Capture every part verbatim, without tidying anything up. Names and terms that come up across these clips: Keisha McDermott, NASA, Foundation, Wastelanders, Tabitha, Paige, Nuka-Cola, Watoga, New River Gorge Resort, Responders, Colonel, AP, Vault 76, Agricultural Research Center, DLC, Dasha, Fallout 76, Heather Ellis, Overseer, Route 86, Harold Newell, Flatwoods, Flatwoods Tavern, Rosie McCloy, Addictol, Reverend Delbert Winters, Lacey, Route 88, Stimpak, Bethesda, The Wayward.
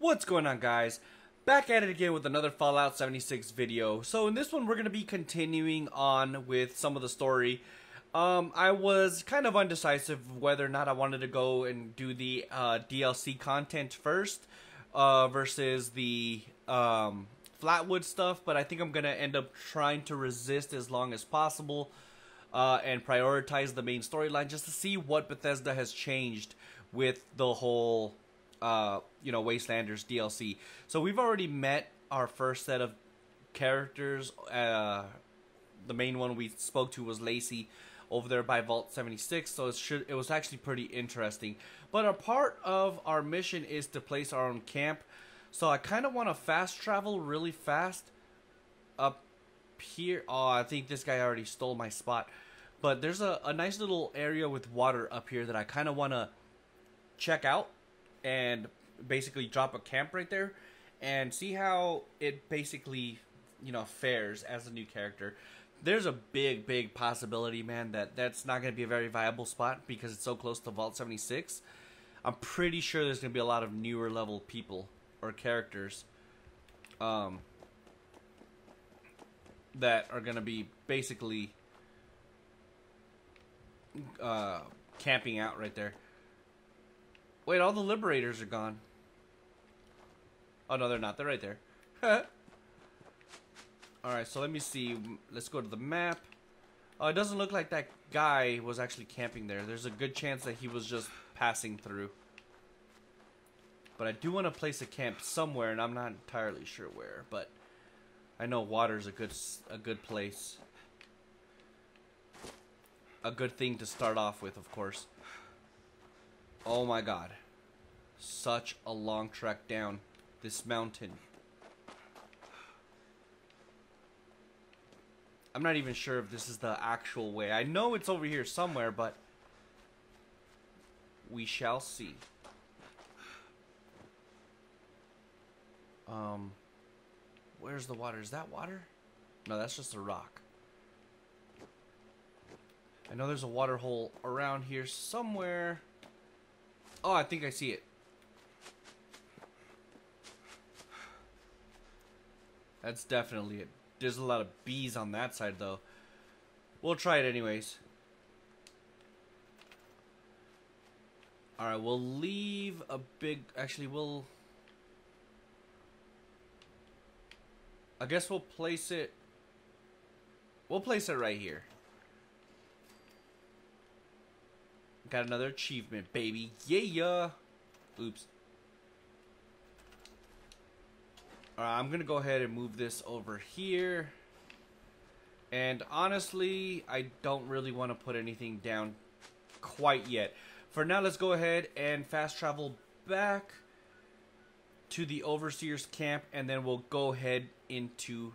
What's going on, guys? Back at it again with another Fallout seventy-six video. So in this one we're going to be continuing on with some of the story. Um, I was kind of undecisive whether or not I wanted to go and do the uh, D L C content first uh, versus the um, Flatwoods stuff, but I think I'm going to end up trying to resist as long as possible uh, and prioritize the main storyline just to see what Bethesda has changed with the whole Uh, you know, Wastelanders D L C. So we've already met our first set of characters. Uh, the main one we spoke to was Lacey over there by Vault seventy-six. So it should it was actually pretty interesting. But a part of our mission is to place our own camp. So I kind of want to fast travel really fast up here. Oh, I think this guy already stole my spot. But there's a, a nice little area with water up here that I kind of want to check out. And basically drop a camp right there and see how it basically, you know, fares as a new character. There's a big, big possibility, man, that that's not going to be a very viable spot because it's so close to Vault seventy-six. I'm pretty sure there's going to be a lot of newer level people or characters um, that are going to be basically uh, camping out right there. Wait, all the liberators are gone. Oh, no, they're not. They're right there. Alright, so let me see. Let's go to the map. Oh, it doesn't look like that guy was actually camping there. There's a good chance that he was just passing through. But I do want to place a camp somewhere, and I'm not entirely sure where. But I know water's a good, a good place. A good thing to start off with, of course. Oh my god. Such a long trek down this mountain. I'm not even sure if this is the actual way. I know it's over here somewhere, but we shall see. Um, where's the water? Is that water? No, that's just a rock. I know there's a water hole around here somewhere. Oh, I think I see it. That's definitely it. There's a lot of bees on that side, though. We'll try it anyways. Alright, we'll leave a big... Actually, we'll... I guess we'll place it... We'll place it right here. Got another achievement, baby. Yeah. Oops. Alright, I'm gonna go ahead and move this over here. And honestly, I don't really want to put anything down quite yet. For now, let's go ahead and fast travel back to the Overseer's camp, and then we'll go ahead into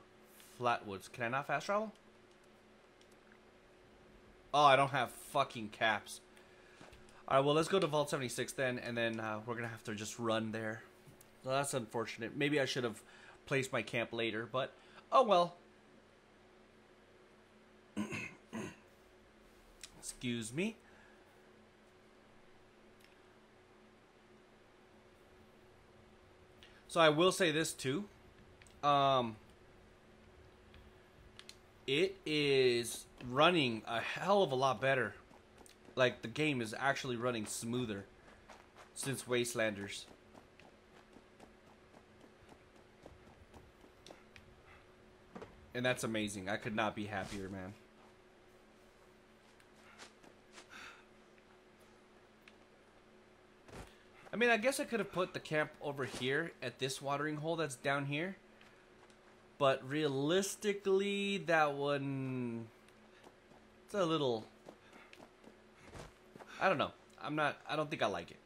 Flatwoods. Can I not fast travel? Oh, I don't have fucking caps. Alright, well, let's go to Vault seventy-six then, and then uh, we're going to have to just run there. Well, that's unfortunate. Maybe I should have placed my camp later, but oh well. Excuse me. So I will say this too. Um, it is running a hell of a lot better. Like, the game is actually running smoother since Wastelanders. And that's amazing. I could not be happier, man. I mean, I guess I could have put the camp over here at this watering hole that's down here. But realistically, that one... It's a little... I don't know. I'm not, I don't think I like it.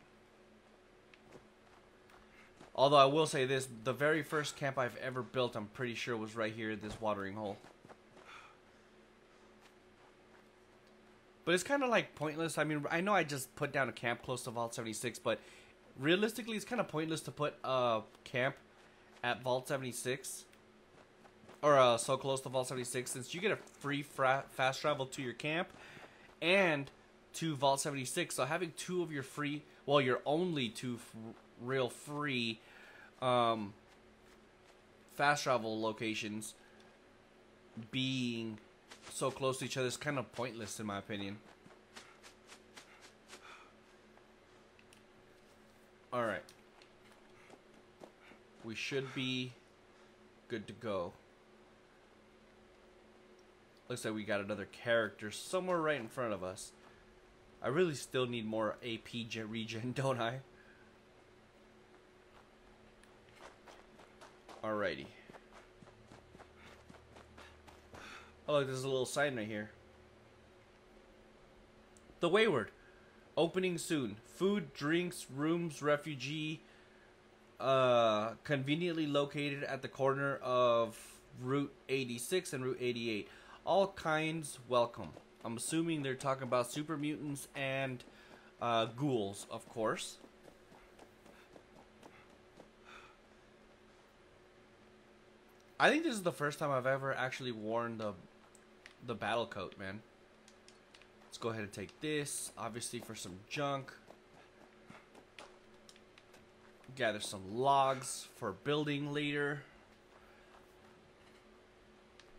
Although I will say this, the very first camp I've ever built, I'm pretty sure was right here at this watering hole. But it's kind of like pointless. I mean, I know I just put down a camp close to Vault seventy-six, but realistically it's kind of pointless to put a camp at Vault seventy-six. Or uh, so close to Vault seventy-six, since you get a free fra fast travel to your camp. And... to Vault seventy-six, so having two of your free, well, your only two f real free um, fast travel locations being so close to each other is kind of pointless in my opinion. Alright. We should be good to go. Looks like we got another character somewhere right in front of us. I really still need more A P regen, don't I? Alrighty. Oh, look, there's a little sign right here. The Wayward. Opening soon. Food, drinks, rooms, refugee. Uh, conveniently located at the corner of Route eighty-six and Route eighty-eight. All kinds welcome. I'm assuming they're talking about super mutants and uh, ghouls, of course. I think this is the first time I've ever actually worn the the battle coat, man. Let's go ahead and take this, obviously, for some junk. Gather some logs for building later.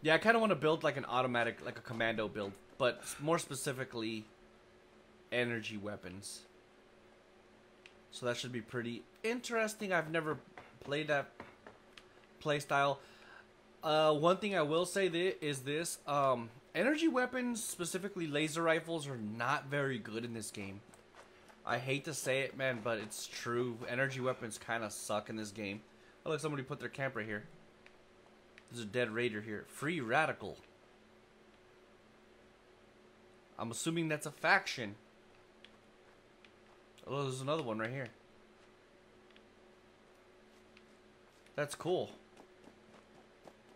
Yeah, I kind of want to build like an automatic, like a commando build, but more specifically, energy weapons. So that should be pretty interesting. I've never played that playstyle. Uh, one thing I will say th is this. Um, energy weapons, specifically laser rifles, are not very good in this game. I hate to say it, man, but it's true. Energy weapons kind of suck in this game. Oh, look, somebody put their camp right here. There's a dead raider here. Free Radical. I'm assuming that's a faction. Oh, there's another one right here. That's cool.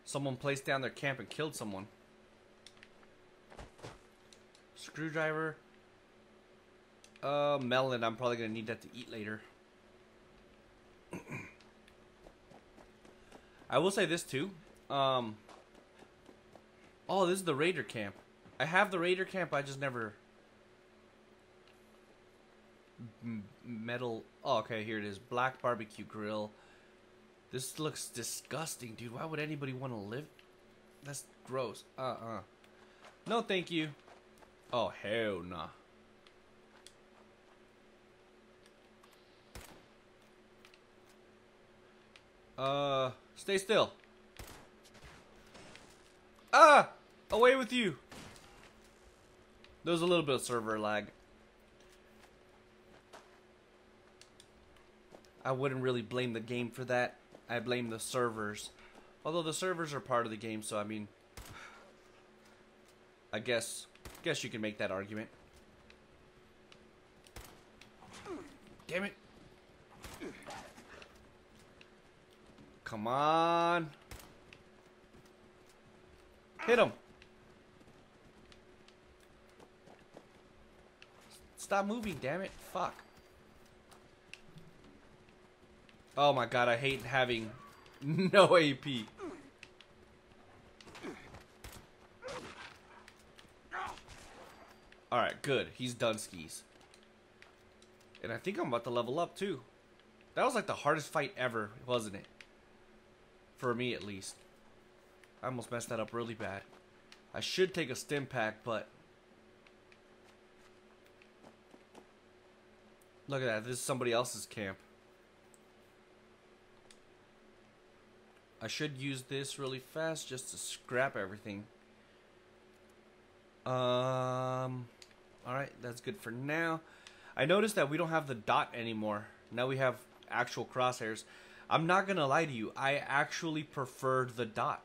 Someone placed down their camp and killed someone. Screwdriver. Uh, melon. I'm probably going to need that to eat later. I will say this too. Um, oh, this is the Raider camp. I have the Raider camp, I just never... M metal... Oh, okay, here it is. Black barbecue grill. This looks disgusting, dude. Why would anybody want to live? That's gross. Uh-uh. No, thank you. Oh, hell nah. Uh, stay still. Ah! Away with you! There was a little bit of server lag. I wouldn't really blame the game for that. I blame the servers. Although the servers are part of the game, so I mean... I guess... guess you can make that argument. Damn it! Come on! Hit him! Stop moving, damn it. Fuck. Oh my god, I hate having no A P. Alright, good. He's done skis. And I think I'm about to level up too. That was like the hardest fight ever, wasn't it? For me, at least. I almost messed that up really bad. I should take a stim pack, but... Look at that. This is somebody else's camp. I should use this really fast just to scrap everything. Um, Alright, that's good for now. I noticed that we don't have the dot anymore. Now we have actual crosshairs. I'm not going to lie to you. I actually preferred the dot.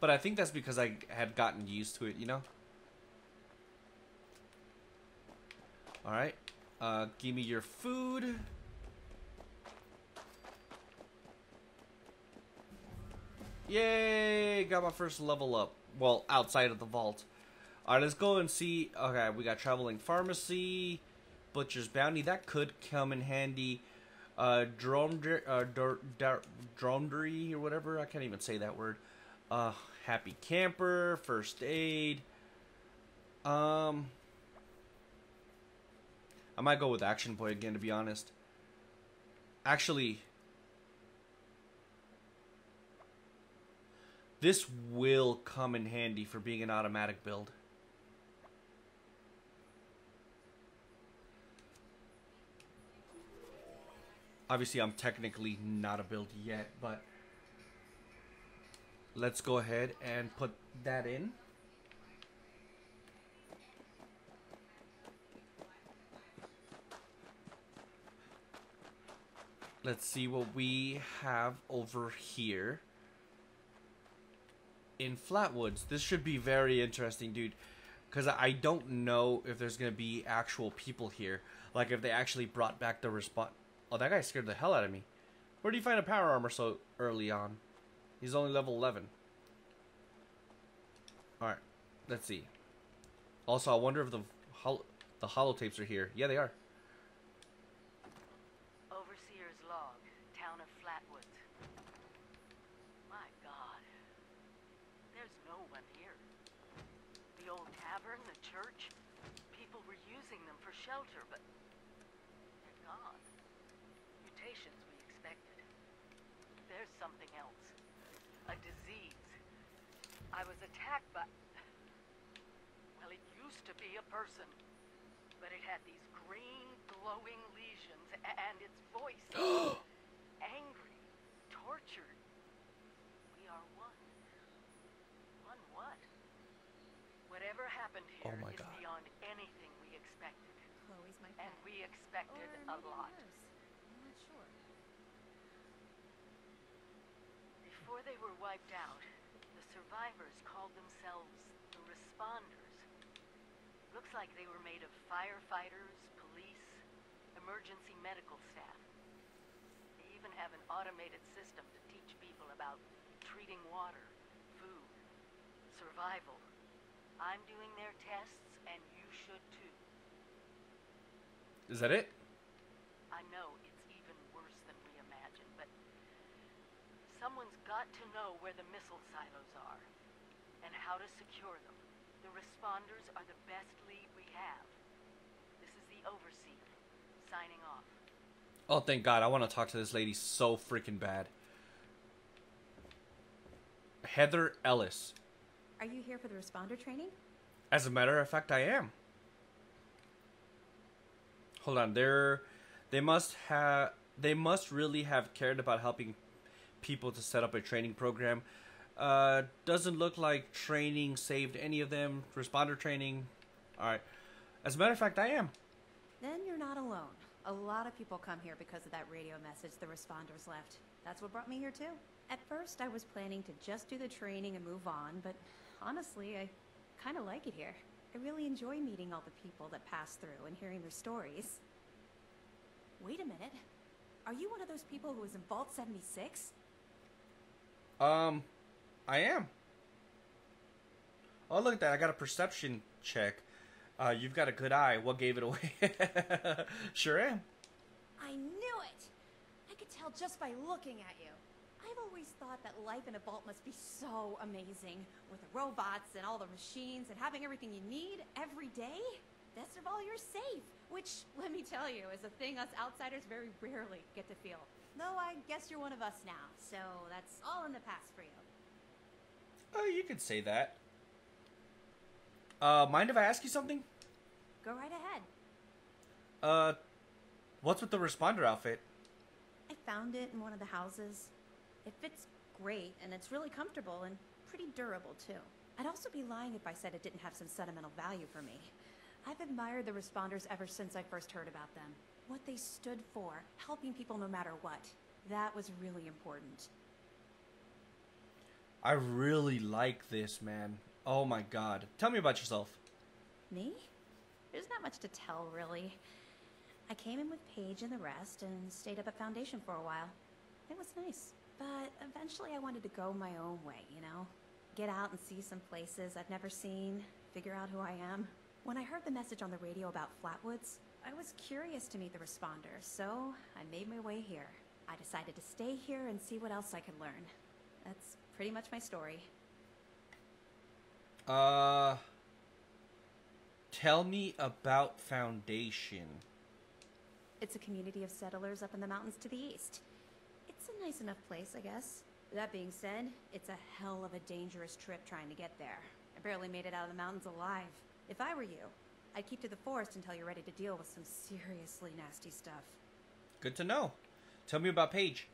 But I think that's because I had gotten used to it, you know? Alright. Uh, give me your food. Yay! Got my first level up. Well, outside of the vault. Alright, let's go and see. Okay, we got Traveling Pharmacy. Butcher's Bounty. That could come in handy. Uh, Dromedary, uh, or whatever. I can't even say that word. Uh, Happy Camper, First Aid. Um, I might go with Action Boy again, to be honest. Actually, this will come in handy for being an automatic build. Obviously, I'm technically not a build yet, but let's go ahead and put that in. Let's see what we have over here in Flatwoods. This should be very interesting, dude, because I don't know if there's going to be actual people here. Like, if they actually brought back the respawn. Oh, that guy scared the hell out of me. Where do you find a power armor so early on? He's only level eleven. Alright, let's see. Also, I wonder if the, hol the holotapes are here. Yeah, they are. Shelter, but they're gone. Mutations we expected. There's something else. A disease. I was attacked by... Well, it used to be a person. But it had these green, glowing lesions, and its voice was angry, tortured. We are one. One what? Whatever happened here oh my is God. beyond anything we expected. And we expected a lot. I'm not sure. Before they were wiped out, the survivors called themselves the Responders. Looks like they were made of firefighters, police, emergency medical staff. They even have an automated system to teach people about treating water, food, survival. I'm doing their tests, and you should too. Is that it? I know it's even worse than we imagined, but someone's got to know where the missile silos are and how to secure them. The Responders are the best lead we have. This is the Overseer, signing off. Oh, thank God. I want to talk to this lady so freaking bad. Heather Ellis. Are you here for the Responder training? As a matter of fact, I am. Hold on, they're, they must have, they must really have cared about helping people to set up a training program. Uh, doesn't look like training saved any of them. Responder training. All right. As a matter of fact, I am. Then you're not alone. A lot of people come here because of that radio message the Responders left. That's what brought me here too. At first, I was planning to just do the training and move on, but honestly, I kind of like it here. I really enjoy meeting all the people that pass through and hearing their stories. Wait a minute. Are you one of those people who was in Vault seventy-six? Um, I am. Oh, look at that. I got a perception check. Uh, you've got a good eye. What gave it away? Sure am. I knew it. I could tell just by looking at you. I've always thought that life in a vault must be so amazing, with the robots and all the machines and having everything you need every day. Best of all, you're safe, which, let me tell you, is a thing us outsiders very rarely get to feel. Though I guess you're one of us now, so that's all in the past for you. Oh, you could say that. Uh, mind if I ask you something? Go right ahead. Uh, what's with the Responder outfit? I found it in one of the houses. It fits great, and it's really comfortable and pretty durable, too. I'd also be lying if I said it didn't have some sentimental value for me. I've admired the Responders ever since I first heard about them. What they stood for, helping people no matter what. That was really important. I really like this, man. Oh my God. Tell me about yourself. Me? There's not much to tell, really. I came in with Paige and the rest and stayed up at Foundation for a while. It was nice. But eventually I wanted to go my own way, you know? Get out and see some places I've never seen, figure out who I am. When I heard the message on the radio about Flatwoods, I was curious to meet the Responders, so I made my way here. I decided to stay here and see what else I could learn. That's pretty much my story. Uh... Tell me about Foundation. It's a community of settlers up in the mountains to the east. It's a nice enough place, I guess. That being said, it's a hell of a dangerous trip trying to get there. I barely made it out of the mountains alive. If I were you, I'd keep to the forest until you're ready to deal with some seriously nasty stuff. Good to know. Tell me about Paige.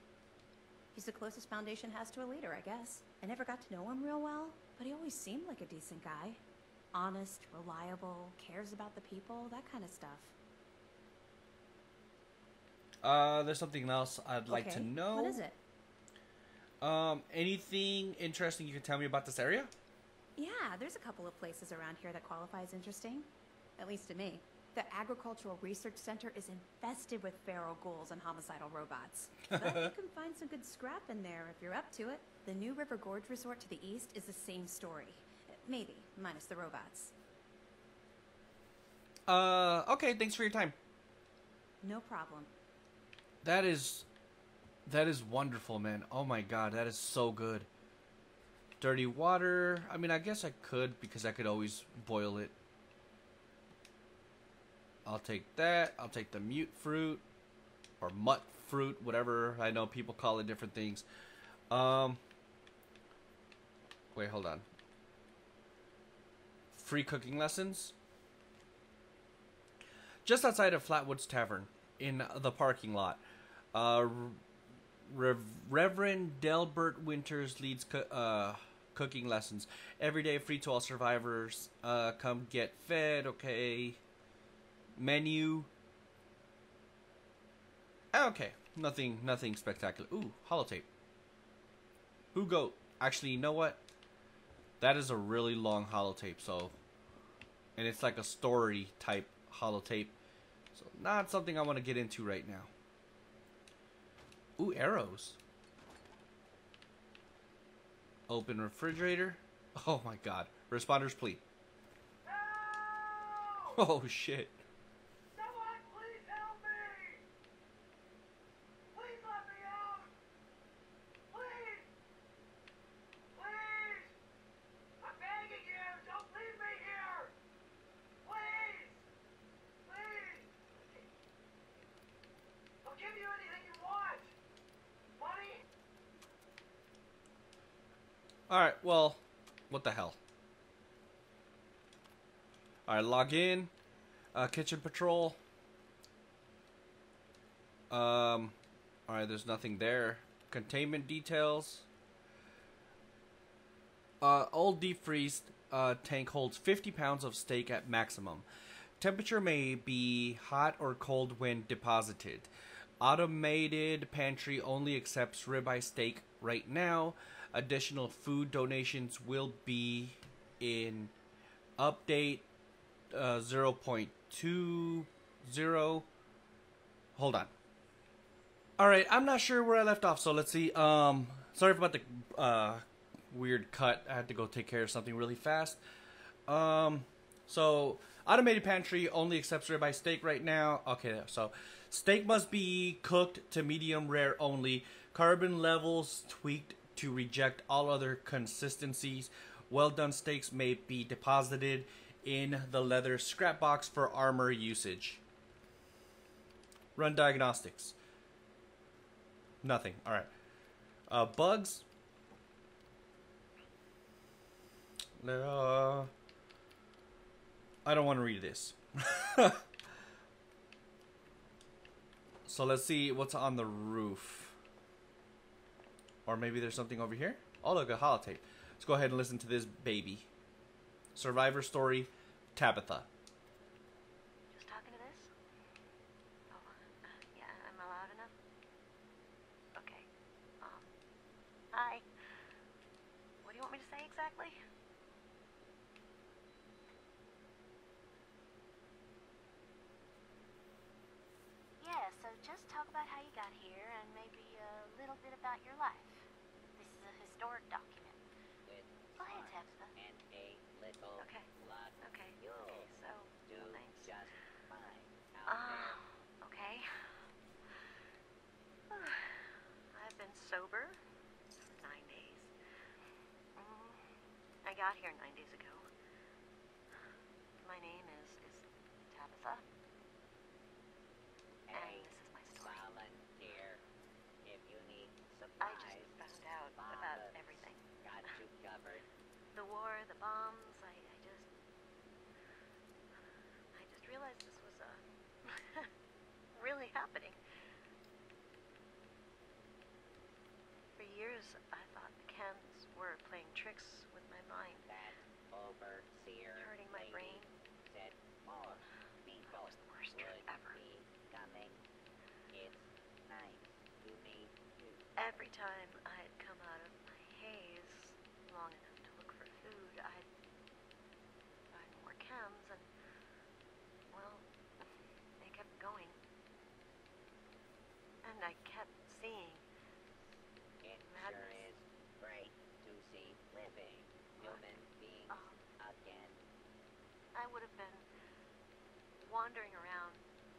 He's the closest Foundation has to a leader, I guess. I never got to know him real well, but he always seemed like a decent guy. Honest, reliable, cares about the people, that kind of stuff. Uh, there's something else I'd okay. like to know. What is it? Um, anything interesting you can tell me about this area? Yeah, there's a couple of places around here that qualify as interesting. At least to me. The Agricultural Research Center is infested with feral ghouls and homicidal robots. But you can find some good scrap in there if you're up to it. The New River Gorge Resort to the east is the same story. Maybe, minus the robots. Uh, okay, thanks for your time. No problem. That is... That is wonderful, man. Oh my god, that is so good. Dirty water. I mean, I guess I could, because I could always boil it. I'll take that. I'll take the mute fruit. Or mutt fruit, whatever. I know people call it different things. Um, wait, hold on. Free cooking lessons. Just outside of Flatwoods Tavern, in the parking lot. Uh... Rev Reverend Delbert Winters leads co uh, cooking lessons. Every day, free to all survivors. Uh, come get fed, okay. Menu. Okay, nothing nothing spectacular. Ooh, holotape. Ooh, goat. Actually, you know what? That is a really long holotape, so... And it's like a story type holotape. So not something I want to get into right now. Ooh, arrows. Open refrigerator. Oh my god. Responders, please. Help! Oh shit. Someone please help me! Please let me out! Please! Please! I'm begging you! Don't leave me here! Please! Please! I'll give you anything you want! Alright, well, what the hell. Alright, log in. Uh, kitchen patrol. Um, Alright, there's nothing there. Containment details. Uh, old defreeze uh, tank holds fifty pounds of steak at maximum. Temperature may be hot or cold when deposited. Automated pantry only accepts ribeye steak right now. Additional food donations will be in update uh, zero point two zero. Hold on. All right, I'm not sure where I left off, so let's see. Um, sorry about the uh, weird cut. I had to go take care of something really fast. Um, so automated pantry only accepts ribeye steak right now. Okay, so. Steak must be cooked to medium rare only. Carbon levels tweaked to reject all other consistencies. Well done steaks may be deposited in the leather scrap box for armor usage. Run diagnostics. Nothing. Alright. Uh, bugs. Uh, I don't want to read this. So let's see what's on the roof. Or maybe there's something over here. Oh look, a holotape. Let's go ahead and listen to this baby. Survivor story, Tabitha. Just talking to this? Oh, uh, yeah, am I loud enough? Okay. Um, hi. What do you want me to say exactly? Yeah, so just talk about how you got here and maybe a little bit about your life. This is a historic document. With go ahead, Tabitha. And a little okay. Blood. Okay. Okay. So, well, thanks. Just fine. Uh, okay. I've been sober for nine days. Mm, I got here nine days ago. My name is is Tabitha. and volunteer if you need supplies. I just found out about everything. Got you covered. The war, the bombs, I, I just... I just realized this was uh, really happening. For years, I thought mechanics were playing tricks with my mind. That Overseer hurting my brain. Said more people was the worst trip ever. Coming. It's nice to meet you. Every time I'd come out of my haze long enough food, I'd find more chems, and, well, they kept going. And I kept seeing it madness. Sure is great to see living human beings oh. again. I would have been wandering around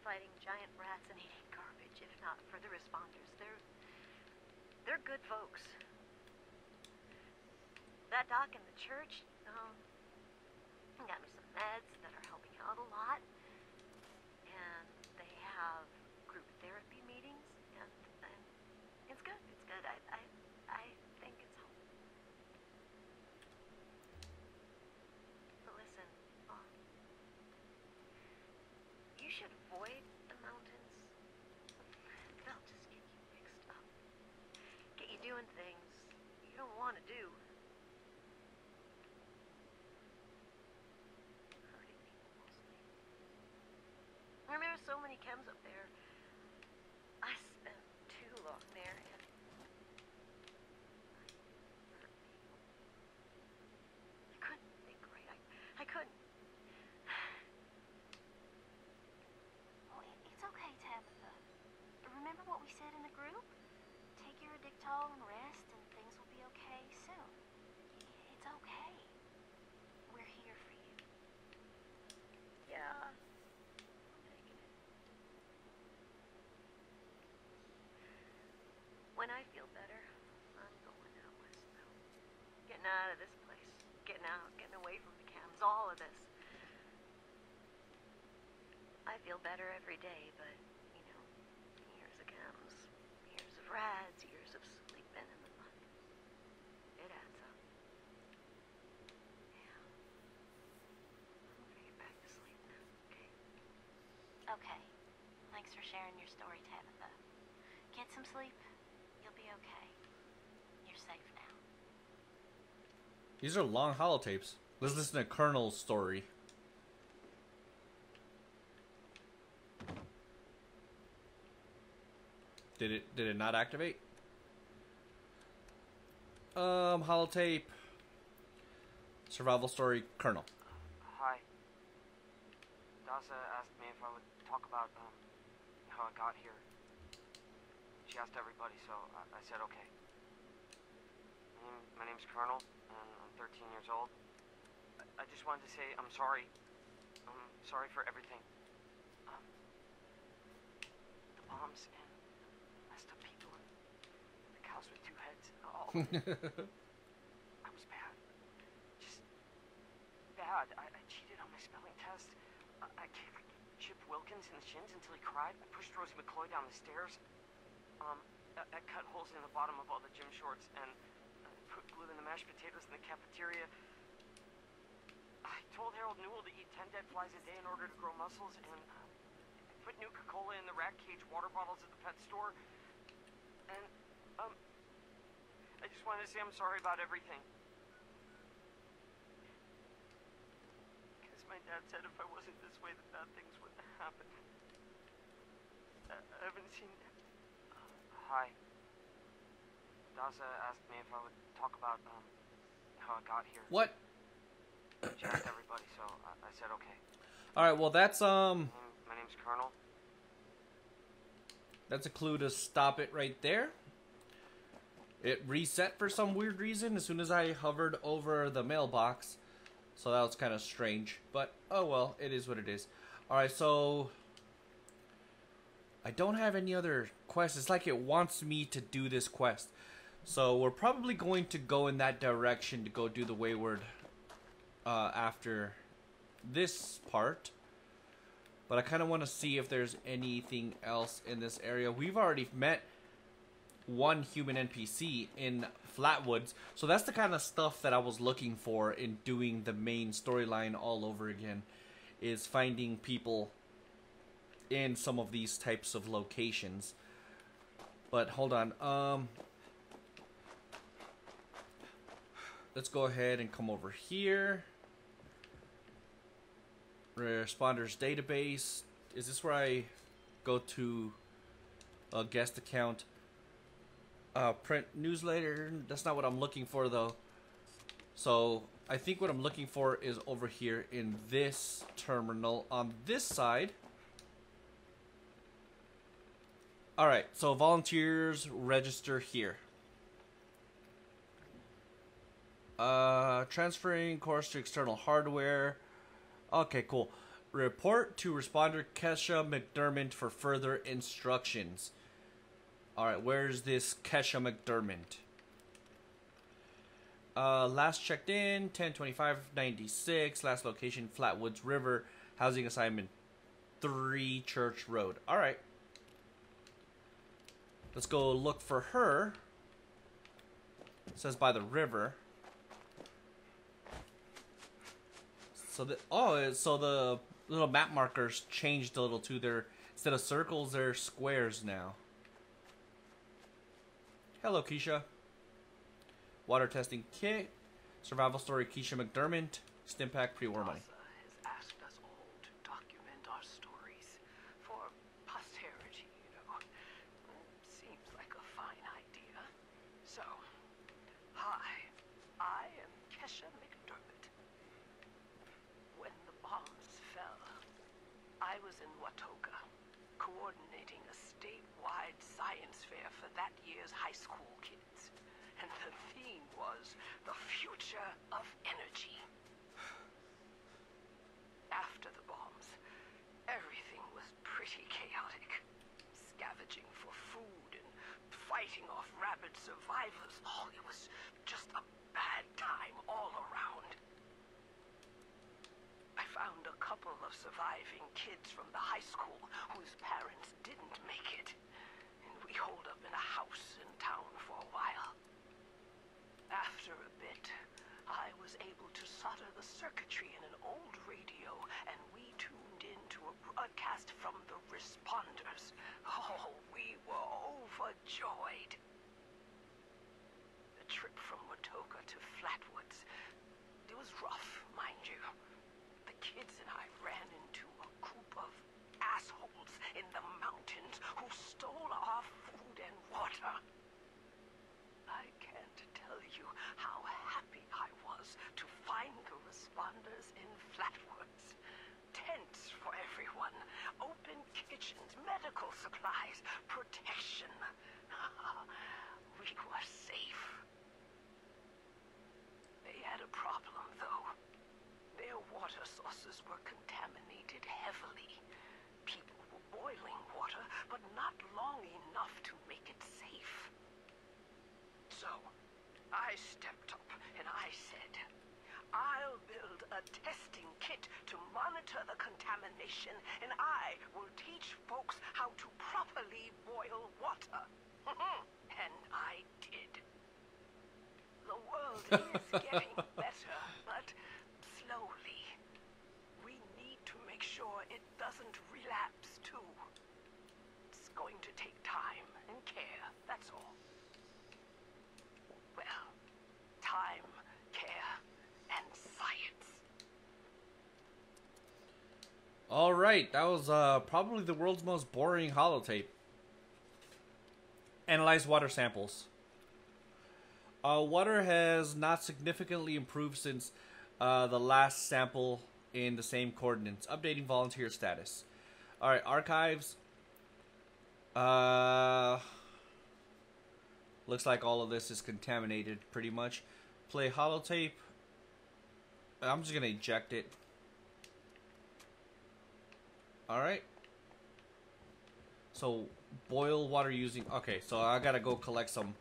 fighting giant rats and eating garbage if not for the responders. They're, they're good folks. That doc in the church, um, got me some meds that are helping out a lot, and they have group therapy meetings, and, and it's good, it's good, I, I, I think it's helpful. But listen, um, you should avoid the mountains, they'll just get you mixed up, get you doing things you don't want to do. I mean, there are so many chems up there. I spent too long there. And I couldn't think right. I, I couldn't. Oh, it, it's okay, Tabitha. Remember what we said in the group? Take your Addictol and rest, and things will be okay soon. It's okay. We're here for you. Yeah. When I feel better, I'm going out west, though. Getting out of this place. Getting out, getting away from the cams, all of this. I feel better every day, but, you know, years of cams, years of rads, years of sleeping in the mud. It adds up. Yeah. I'm gonna get back to sleep now, okay? Okay. Thanks for sharing your story, Tabitha. Get some sleep. You'll be okay. You're safe now. These are long holotapes. Let's listen to Colonel's story. Did it did it not activate? Um, holotape. Survival story, Colonel. Hi. Dasha asked me if I would talk about um how I got here. She asked everybody, so I, I said okay. My, name, my name's Colonel, and I'm thirteen years old. I, I just wanted to say I'm sorry. I'm sorry for everything. Um, the bombs and messed up people and the cows with two heads. Oh, I was bad. Just bad. I, I cheated on my spelling test. I, I kicked Chip Wilkins in the shins until he cried. I pushed Rosie McCloy down the stairs. Um, I, I cut holes in the bottom of all the gym shorts and uh, put glue in the mashed potatoes in the cafeteria. I told Harold Newell to eat ten dead flies a day in order to grow muscles, and uh, put Nuka-Cola in the rat cage water bottles at the pet store. And, um, I just wanted to say I'm sorry about everything. Because my dad said if I wasn't this way, the bad things wouldn't happen. I, I haven't seen... Hi. Dasha asked me if I would talk about um, how I got here. What? She asked everybody, so I, I said okay. All right. Well, that's um. My name's Colonel. That's a clue to stop it right there. It reset for some weird reason as soon as I hovered over the mailbox, so that was kind of strange. But oh well, it is what it is. All right, so. I don't have any other quests. It's like it wants me to do this quest. So we're probably going to go in that direction to go do the Wayward uh, after this part. But I kind of want to see if there's anything else in this area. We've already met one human N P C in Flatwoods. So that's the kind of stuff that I was looking for in doing the main storyline all over again. Is finding people in some of these types of locations. But hold on. Um, let's go ahead and come over here. Responders database. Is this where I go to a guest account? Uh, print newsletter. That's not what I'm looking for though. So I think what I'm looking for is over here in this terminal on this side. Alright, so volunteers register here. Uh, transferring course to external hardware. Okay, cool. Report to responder Keisha McDermott for further instructions. Alright, where's this Keisha McDermott? Uh, last checked in, ten twenty-five ninety-six. Last location, Flatwoods River. Housing assignment, three Church Road. Alright. Let's go look for her. It says by the river. So the, oh, so the little map markers changed a little too. They're, instead of circles, they're squares now. Hello, Keisha. Water testing kit. Survival story, Keisha McDermott. Stimpak pre-war money. NASA has asked us all to document our stories for posterity, you know. Seems like a fine idea. So, hi, I am Keisha McDermott. When the bombs fell, I was in Watoga, coordinating a statewide science fair for that year's high school kids. And the theme was the future of energy. After the bombs, everything was pretty chaotic. Scavenging for food and fighting off rabid survivors. Oh, it was just a bad time all around. I found a couple of surviving kids from the high school whose parents didn't make it. And we holed up in a house in town for a while. After a bit, I was able to solder the circuitry in an old radio, and we tuned in to a broadcast from the Responders. Oh, we were overjoyed. The trip from Watoga to Flatwoods, it was rough, mind you. The kids and I ran into a group of assholes in the mountains who stole our food and water. I can't tell you how happy I was to find the Responders in Flatwoods. Tents for everyone, open kitchens, medical supplies, protection. We were safe. They had a problem, though. Their water sources were contaminated heavily. People were boiling water, but not long enough to make it safe. So, I stepped up and I said, I'll build a testing kit to monitor the contamination, and I will teach folks how to properly boil water. And I did. The world is getting better, but slowly. We need to make sure it doesn't relapse too. It's going to take time and care, that's all. Well, time, care, and science. All right, that was uh, probably the world's most boring holotape. Analyze water samples. Uh, water has not significantly improved since uh, the last sample in the same coordinates. Updating volunteer status. All right, archives. Uh... Looks like all of this is contaminated, pretty much. Play holotape. I'm just gonna eject it. Alright. So, boil water using... Okay, so I gotta go collect some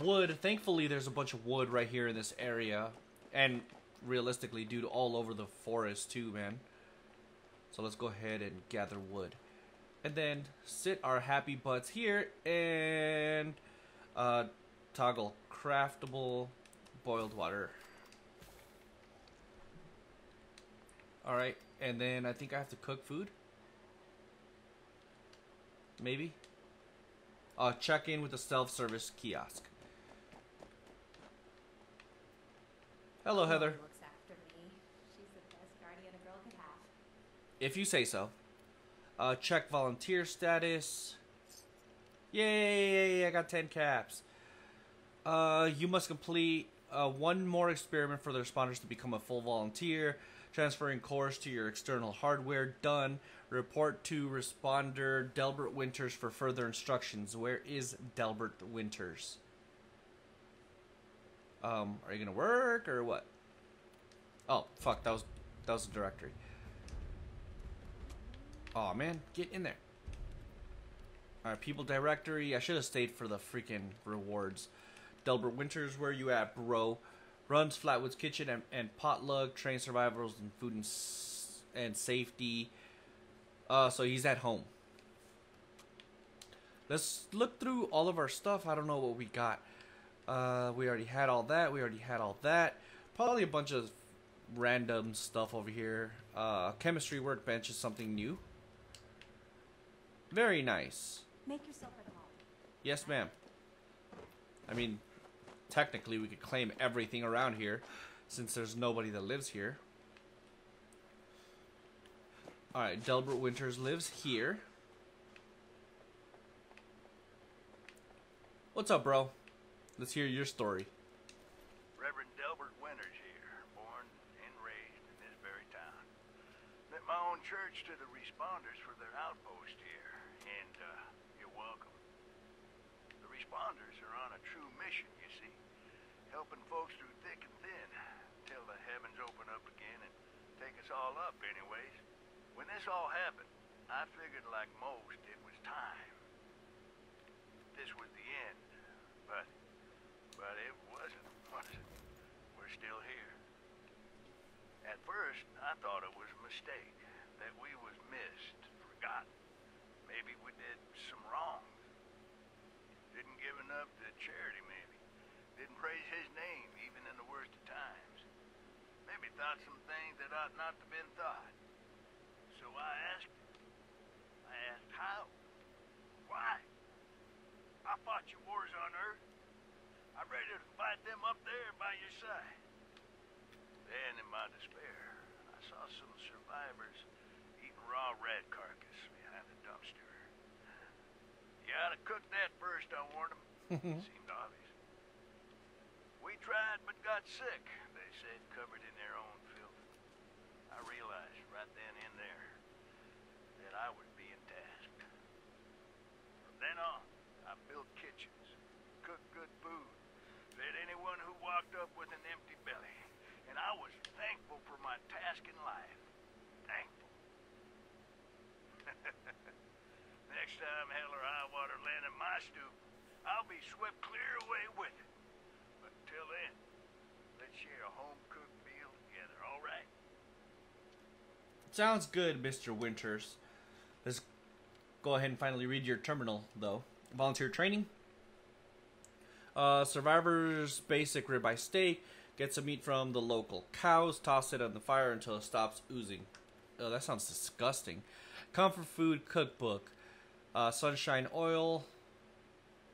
wood. Thankfully, there's a bunch of wood right here in this area. And, realistically, dude, all over the forest, too, man. So let's go ahead and gather wood. And then sit our happy butts here and uh, toggle craftable boiled water. Alright, and then I think I have to cook food. Maybe. Uh, check in with the self-service kiosk. Hello, Heather. Looks after me. She's the best guardian a girl could have. If you say so. Uh, check volunteer status. Yay! I got ten caps. Uh, you must complete uh, one more experiment for the responders to become a full volunteer. Transferring cores to your external hardware. Done. Report to Responder Delbert Winters for further instructions. Where is Delbert Winters? Um, are you gonna work or what? Oh, fuck! That was that was a directory. Aw, oh, man, get in there. Alright, people directory. I should have stayed for the freaking rewards. Delbert Winters, where you at, bro? Runs Flatwoods Kitchen and, and Potluck, trains survivors in food and, s and safety. Uh, so he's at home. Let's look through all of our stuff. I don't know what we got. Uh, we already had all that. We already had all that. Probably a bunch of random stuff over here. Uh, chemistry workbench is something new. Very nice. Make yourself at home. Yes, ma'am. I mean, technically we could claim everything around here since there's nobody that lives here. Alright, Delbert Winters lives here. What's up, bro? Let's hear your story. Reverend Delbert Winters here, born and raised in this very town. Lent my own church to the responders for their outpost here, and uh, you're welcome. The responders are on a true mission, you see, helping folks through thick and thin, till the heavens open up again and take us all up anyways. When this all happened, I figured like most, it was time. This was the end, but, but it wasn't, was it? We're still here. At first, I thought it was a mistake, that we was missed, forgotten. Maybe we did some wrong. Didn't give enough to charity, maybe. Didn't praise his name, even in the worst of times. Maybe thought some things that ought not to have been thought. So I asked, I asked how? Why? I fought your wars on Earth. I'm ready to fight them up there by your side. Then, in my despair, I saw some survivors eating raw rat carcass behind the dumpster. You ought to cook that first, I warned them. Seemed obvious. We tried but got sick, they said, covered in their own filth. I realized right then and there that I was being tasked. From then on, I built kitchens, cooked good food, fed anyone who walked up with an empty belly. And I was thankful for my task in life. Thankful. Next time hell or high water land in my stoop, I'll be swept clear away with it. But till then, let's share a home-cooked meal together, all right? Sounds good, Mister Winters. Let's go ahead and finally read your terminal, though. Volunteer training. Uh, survivors basic ribeye steak. Get some meat from the local cows. Toss it on the fire until it stops oozing. Oh, that sounds disgusting. Comfort food cookbook. Uh, sunshine oil.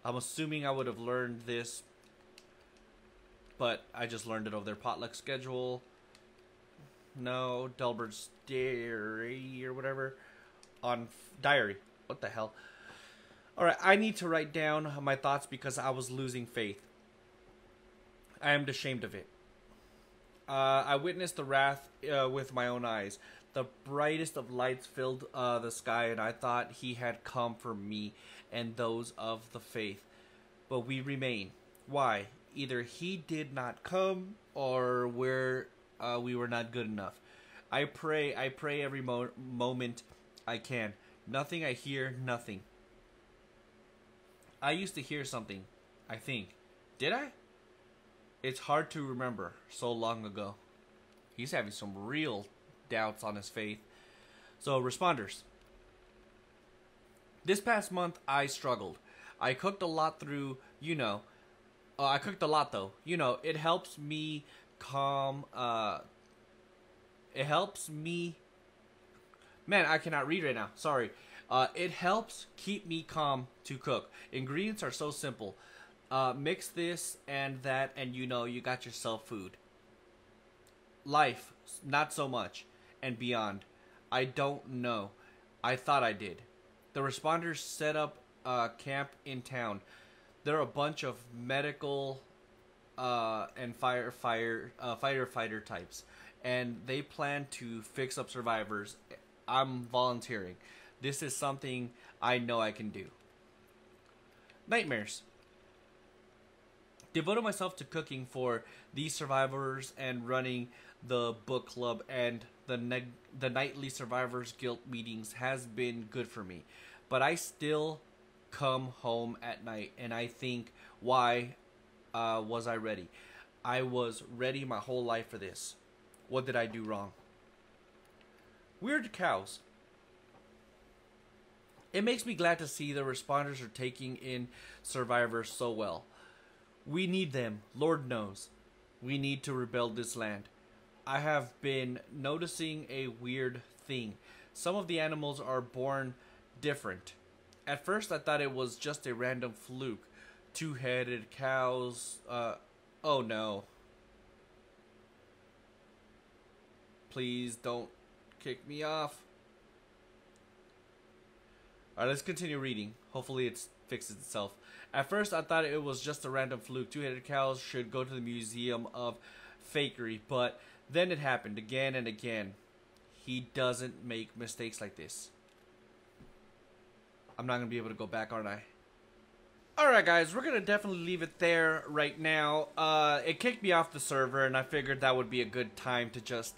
I'm assuming I would have learned this, but I just learned it over their potluck schedule. No, Delbert's diary or whatever. On f diary. What the hell? Alright, I need to write down my thoughts because I was losing faith. I am ashamed of it. Uh, I witnessed the wrath uh, with my own eyes. The brightest of lights filled uh, the sky, and I thought he had come for me and those of the faith. But we remain. Why? Either he did not come, or we're, uh, we were not good enough. I pray, I pray every mo moment I can. Nothing I hear, nothing. I used to hear something, I think. Did I? It's hard to remember, so long ago. He's having some real doubts on his faith. So, responders. This past month, I struggled. I cooked a lot through, you know, uh, I cooked a lot though. You know, it helps me calm, uh, it helps me, man, I cannot read right now, sorry. Uh, it helps keep me calm to cook. Ingredients are so simple. Uh, mix this and that and you know, you got yourself food. Life, not so much, and beyond. I don't know. I thought I did. The responders set up uh, camp in town. There are a bunch of medical uh, and fire, fire, uh, firefighter types, and they plan to fix up survivors. I'm volunteering. This is something I know I can do. Nightmares. Devoted myself to cooking for these survivors and running the book club and the neg the nightly survivors guild meetings has been good for me, but I still come home at night and I think, why uh, was I ready? I was ready my whole life for this. What did I do wrong? Weird cows. It makes me glad to see the responders are taking in survivors so well. We need them, Lord knows. We need to rebuild this land. I have been noticing a weird thing. Some of the animals are born different. At first I thought it was just a random fluke. Two-headed cows, uh, oh no. Please don't kick me off. Alright, let's continue reading. Hopefully it fixes itself. At first I thought it was just a random fluke. Two-headed cows should go to the Museum of Fakery, but then it happened again and again. He doesn't make mistakes like this. I'm not going to be able to go back, aren't I? Alright guys, we're going to definitely leave it there right now. Uh, it kicked me off the server and I figured that would be a good time to just,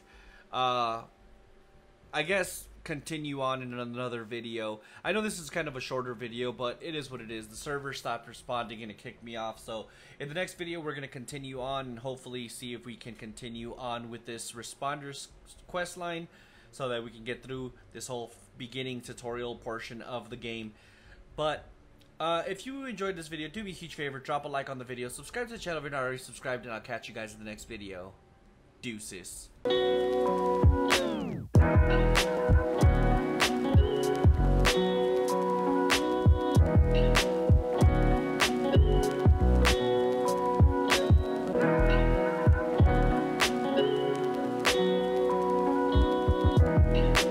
uh, I guess, continue on in another video. I know this is kind of a shorter video, but it is what it is. The server stopped responding and it kicked me off. So in the next video, we're going to continue on and hopefully see if we can continue on with this responders quest line so that we can get through this whole beginning tutorial portion of the game. But uh, if you enjoyed this video, do me a huge favor, drop a like on the video, subscribe to the channel if you're not already subscribed, and I'll catch you guys in the next video. Deuces. Thank you.